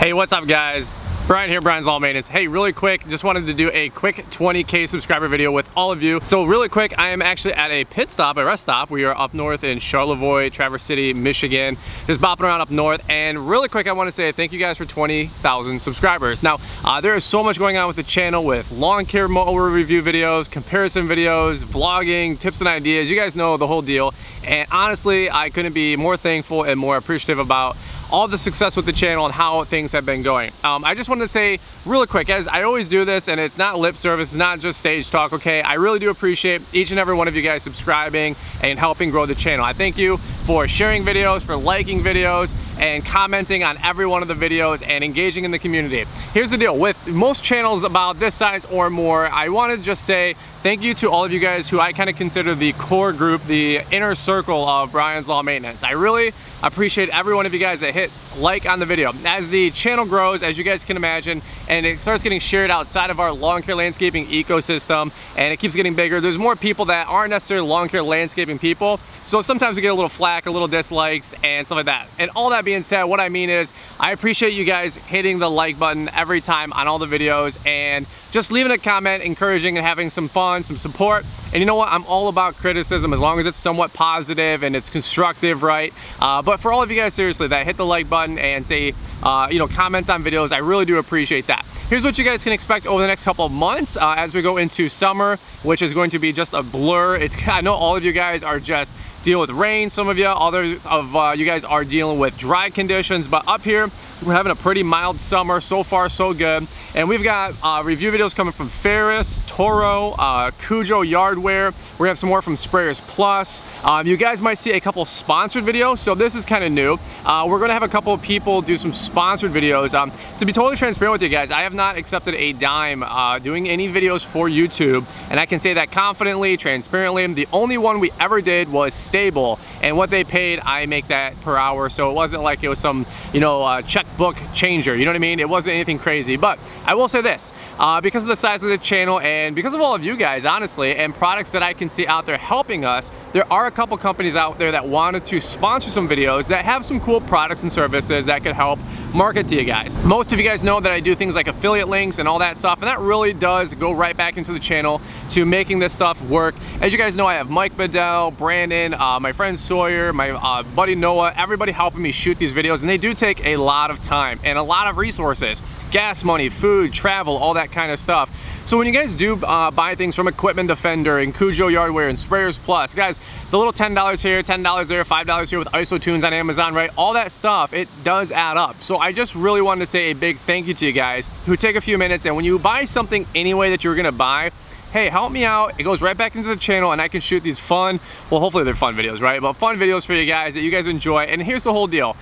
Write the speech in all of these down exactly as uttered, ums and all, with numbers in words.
Hey, what's up guys? Brian here, Brian's Lawn Maintenance. Hey, really quick, just wanted to do a quick twenty K subscriber video with all of you. So really quick, I am actually at a pit stop, a rest stop. We are up north in Charlevoix, Traverse City, Michigan, just bopping around up north. And really quick, I wanna say thank you guys for twenty thousand subscribers. Now, uh, there is so much going on with the channel with lawn care mower review videos, comparison videos, vlogging, tips and ideas. You guys know the whole deal. And honestly, I couldn't be more thankful and more appreciative about all the success with the channel and how things have been going. Um, I just wanted to say really quick, as I always do this, and it's not lip service, it's not just stage talk, okay? I really do appreciate each and every one of you guys subscribing and helping grow the channel. I thank you for sharing videos, for liking videos, and commenting on every one of the videos and engaging in the community. Here's the deal, with most channels about this size or more, I wanna just say thank you to all of you guys who I kind of consider the core group, the inner circle of Brian's Lawn Maintenance. I really appreciate every one of you guys that hit like on the video. As the channel grows, as you guys can imagine, and it starts getting shared outside of our lawn care landscaping ecosystem, and it keeps getting bigger, there's more people that aren't necessarily lawn care landscaping people, so sometimes we get a little flack, a little dislikes, and stuff like that. And all that being said, what I mean is, I appreciate you guys hitting the like button every time on all the videos, and just leaving a comment, encouraging and having some fun, some support. And you know what, I'm all about criticism as long as it's somewhat positive and it's constructive, right? Uh, but for all of you guys, seriously, that hit the like button and say, uh, you know, comments on videos, I really do appreciate that. Here's what you guys can expect over the next couple of months uh, as we go into summer, which is going to be just a blur. It's, I know all of you guys are just dealing with rain, some of you, others of uh, you guys are dealing with dry conditions, but up here, we're having a pretty mild summer. So far, so good. And we've got uh, review videos coming from Ferris, Toro, uh, Kujo Yardware. We're gonna have some more from Sprayers Plus. Um, you guys might see a couple sponsored videos, so this is kind of new. Uh, we're gonna have a couple of people do some sponsored videos. Um, to be totally transparent with you guys, I have not accepted a dime uh, doing any videos for YouTube, and I can say that confidently, transparently. The only one we ever did was Stable, and what they paid, I make that per hour, so it wasn't like it was some, you know, uh, check book changer, you know what I mean? It wasn't anything crazy, but I will say this, uh, because of the size of the channel and because of all of you guys, honestly, and products that I can see out there helping us, there are a couple companies out there that wanted to sponsor some videos that have some cool products and services that could help market to you guys. Most of you guys know that I do things like affiliate links and all that stuff, and that really does go right back into the channel to making this stuff work. As you guys know, I have Mike Bedell, Brandon, uh, my friend Sawyer, my uh, buddy Noah, everybody helping me shoot these videos, and they do take a lot of time and a lot of resources, gas money, food, travel, all that kind of stuff. So when you guys do uh, buy things from Equipment Defender and Kujo Yardware and Sprayers Plus, guys, the little ten dollars here, ten dollars there, five dollars here with I S O Tunes on Amazon, right? All that stuff, it does add up. So I just really wanted to say a big thank you to you guys who take a few minutes, and when you buy something anyway that you're gonna buy, hey, help me out. It goes right back into the channel and I can shoot these fun, well, hopefully they're fun videos, right? But fun videos for you guys that you guys enjoy. And here's the whole deal.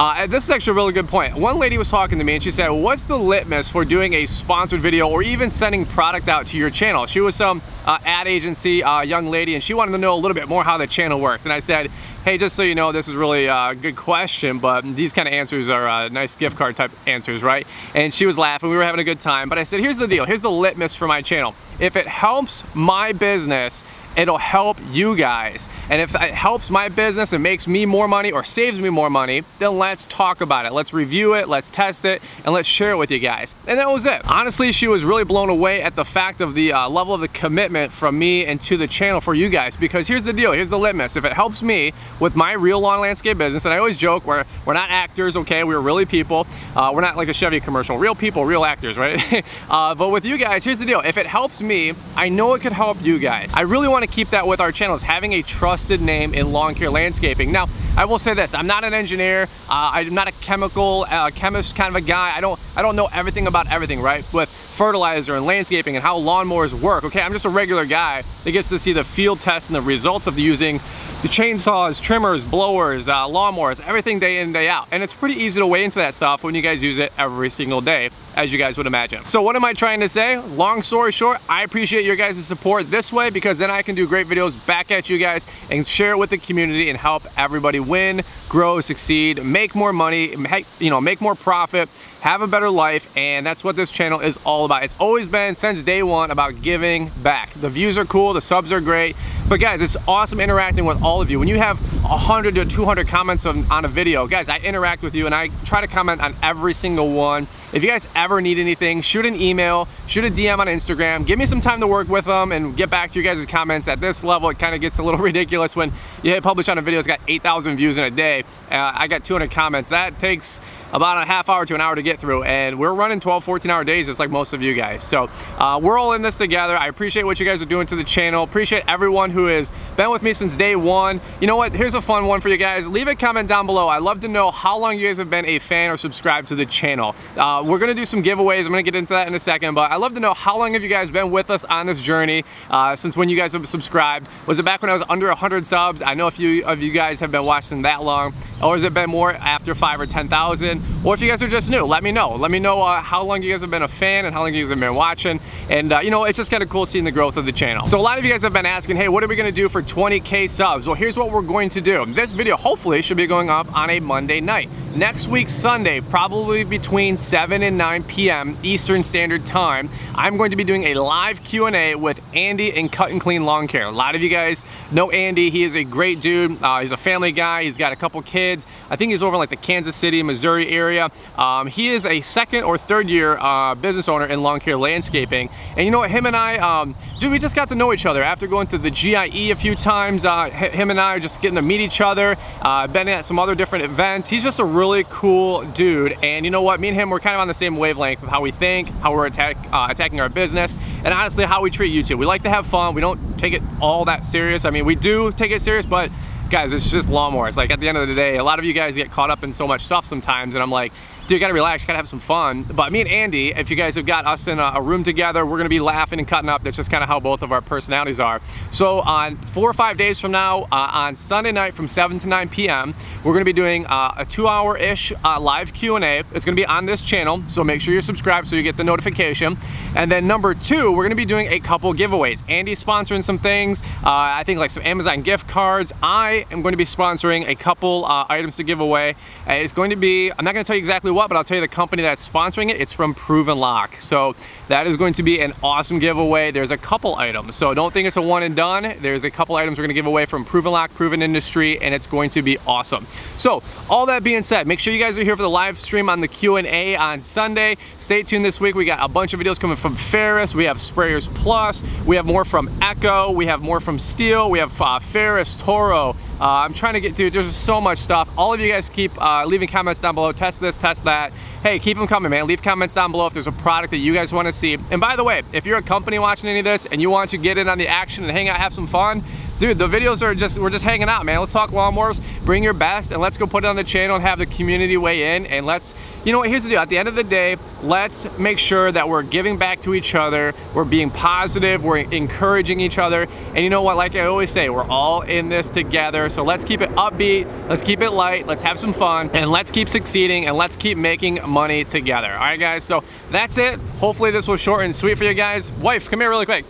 Uh, this is actually a really good point. One lady was talking to me and she said, what's the litmus for doing a sponsored video or even sending product out to your channel? She was some uh, ad agency uh, young lady and she wanted to know a little bit more how the channel worked. And I said, hey, just so you know, this is really a uh, good question, but these kind of answers are uh, nice gift card type answers, right? And she was laughing, we were having a good time. But I said, here's the deal, here's the litmus for my channel. If it helps my business, it'll help you guys. And if it helps my business and makes me more money or saves me more money, then let's talk about it. Let's review it, let's test it, and let's share it with you guys. And that was it. Honestly, she was really blown away at the fact of the uh, level of the commitment from me and to the channel for you guys, because here's the deal, here's the litmus. If it helps me with my real lawn landscape business, and I always joke, we're, we're not actors, okay? We're really people. Uh, we're not like a Chevy commercial. Real people, real actors, right? uh, but with you guys, here's the deal. If it helps me, I know it could help you guys. I really want to keep that with our channels, having a trusted name in lawn care landscaping. Now, I will say this, I'm not an engineer, uh, I'm not a chemical, uh, chemist kind of a guy, I don't I don't know everything about everything, right? With fertilizer and landscaping and how lawnmowers work, okay? I'm just a regular guy that gets to see the field test and the results of the using the chainsaws, trimmers, blowers, uh, lawnmowers, everything day in, day out. And it's pretty easy to weigh into that stuff when you guys use it every single day, as you guys would imagine. So what am I trying to say? Long story short, I appreciate your guys' support this way, because then I can can do great videos back at you guys and share it with the community and help everybody win, grow, succeed, make more money, you know, make more profit, have a better life, and that's what this channel is all about. It's always been, since day one, about giving back. The views are cool, the subs are great, but guys, it's awesome interacting with all of you. When you have one hundred to two hundred comments on, on a video, guys, I interact with you and I try to comment on every single one. If you guys ever need anything, shoot an email, shoot a D M on Instagram, give me some time to work with them and get back to you guys' comments. At this level, it kind of gets a little ridiculous when you hit publish on a video, it's got eight thousand views in a day. Uh, I got two hundred comments. That takes about a half hour to an hour to get through, and we're running twelve, fourteen hour days just like most of you guys. So uh, we're all in this together. I appreciate what you guys are doing to the channel. Appreciate everyone who has been with me since day one. You know what? Here's a fun one for you guys. Leave a comment down below. I'd love to know how long you guys have been a fan or subscribed to the channel. Uh, we're gonna do some giveaways. I'm gonna get into that in a second, but I'd love to know how long have you guys been with us on this journey uh, since when you guys have subscribed. Was it back when I was under one hundred subs? I know a few of you guys have been watching that long, or has it been more after five or ten thousand? Or if you guys are just new, let me know. Let me know uh, how long you guys have been a fan and how long you guys have been watching. And uh, you know, it's just kind of cool seeing the growth of the channel. So a lot of you guys have been asking, hey, what are we gonna do for twenty K subs? Well, here's what we're going to do. This video hopefully should be going up on a Monday night. Next week, Sunday, probably between seven and nine P M Eastern Standard Time, I'm going to be doing a live Q and A with Andy in Cut and Clean Lawn Care. A lot of you guys know Andy. He is a great dude. Uh, he's a family guy. He's got a couple kids. I think he's over in like the Kansas City, Missouri area. Um, he is a second or third year uh, business owner in lawn care landscaping. And you know what, him and I, um, dude, we just got to know each other. After going to the G I E a few times, uh, him and I are just getting to meet each other, uh, been at some other different events. He's just a real really cool dude, and you know what, me and him, we're kind of on the same wavelength of how we think, how we're attack, uh, attacking our business, and honestly how we treat YouTube. We like to have fun, we don't take it all that serious. I mean, we do take it serious, but guys, it's just lawnmowers. Like, at the end of the day, a lot of you guys get caught up in so much stuff sometimes, and I'm like, dude, you gotta relax, you gotta have some fun. But me and Andy, if you guys have got us in a, a room together, we're gonna be laughing and cutting up. That's just kind of how both of our personalities are. So on four or five days from now, uh, on Sunday night from seven to nine P M, we're gonna be doing uh, a two hour ish uh, live Q and A. It's gonna be on this channel, so make sure you're subscribed so you get the notification. And then number two, we're gonna be doing a couple giveaways. Andy's sponsoring some things, uh, I think like some Amazon gift cards. I am gonna be sponsoring a couple uh, items to give away. Uh, it's going to be, I'm not gonna tell you exactly what, but I'll tell you the company that's sponsoring it. It's from Proven Lock. So that is going to be an awesome giveaway. There's a couple items, so don't think it's a one and done. There's a couple items we're gonna give away from Proven Lock, Proven Industry, and it's going to be awesome. So all that being said, make sure you guys are here for the live stream on the Q and A on Sunday. Stay tuned this week. We got a bunch of videos coming from Ferris. We have Sprayers Plus. We have more from Echo. We have more from Steel. We have uh, Ferris, Toro. Uh, I'm trying to get through, there's just so much stuff. All of you guys keep uh, leaving comments down below. Test this, test that. Hey, keep them coming, man. Leave comments down below if there's a product that you guys want to see. And by the way, if you're a company watching any of this and you want to get in on the action and hang out, have some fun, dude, the videos are just, we're just hanging out, man. Let's talk lawnmowers, bring your best, and let's go put it on the channel and have the community weigh in. And let's, you know what, here's the deal. At the end of the day, let's make sure that we're giving back to each other, we're being positive, we're encouraging each other. And you know what, like I always say, we're all in this together. So let's keep it upbeat, let's keep it light, let's have some fun, and let's keep succeeding, and let's keep making money together. All right, guys, so that's it. Hopefully this was short and sweet for you guys. Wife, come here really quick.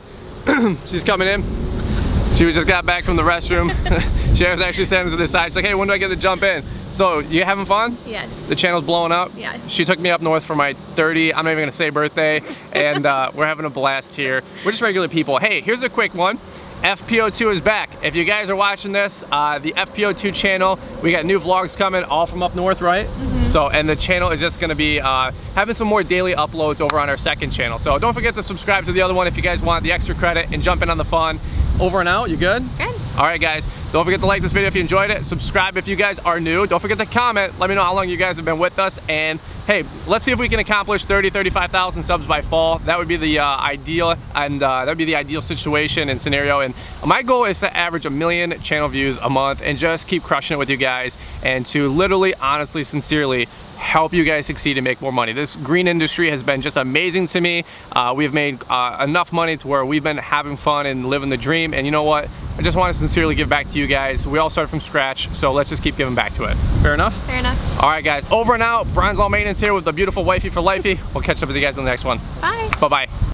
She's coming in. She just got back from the restroom. She was actually standing to the side. She's like, hey, when do I get to jump in? So, you having fun? Yes. The channel's blowing up? Yes. She took me up north for my thirty, I'm not even gonna say birthday, and uh, we're having a blast here. We're just regular people. Hey, here's a quick one. F P O two is back. If you guys are watching this, uh, the F P O two channel, we got new vlogs coming all from up north, right? Mm-hmm. So, and the channel is just gonna be uh, having some more daily uploads over on our second channel. So don't forget to subscribe to the other one if you guys want the extra credit and jump in on the fun. Over and out, you good? Good. All right, guys, don't forget to like this video if you enjoyed it. Subscribe if you guys are new. Don't forget to comment. Let me know how long you guys have been with us. And hey, let's see if we can accomplish thirty, thirty-five thousand subs by fall. That would be the uh, ideal, and uh, that would be the ideal situation and scenario. And my goal is to average a million channel views a month and just keep crushing it with you guys, and to literally, honestly, sincerely help you guys succeed and make more money. This green industry has been just amazing to me. Uh, we've made uh, enough money to where we've been having fun and living the dream. And you know what? I just want to sincerely give back to you guys. We all start from scratch, so let's just keep giving back to it. Fair enough? Fair enough. All right, guys, over and out. Brian's Lawn Maintenance here with the beautiful wifey for lifey. We'll catch up with you guys in the next one. Bye. Bye-bye.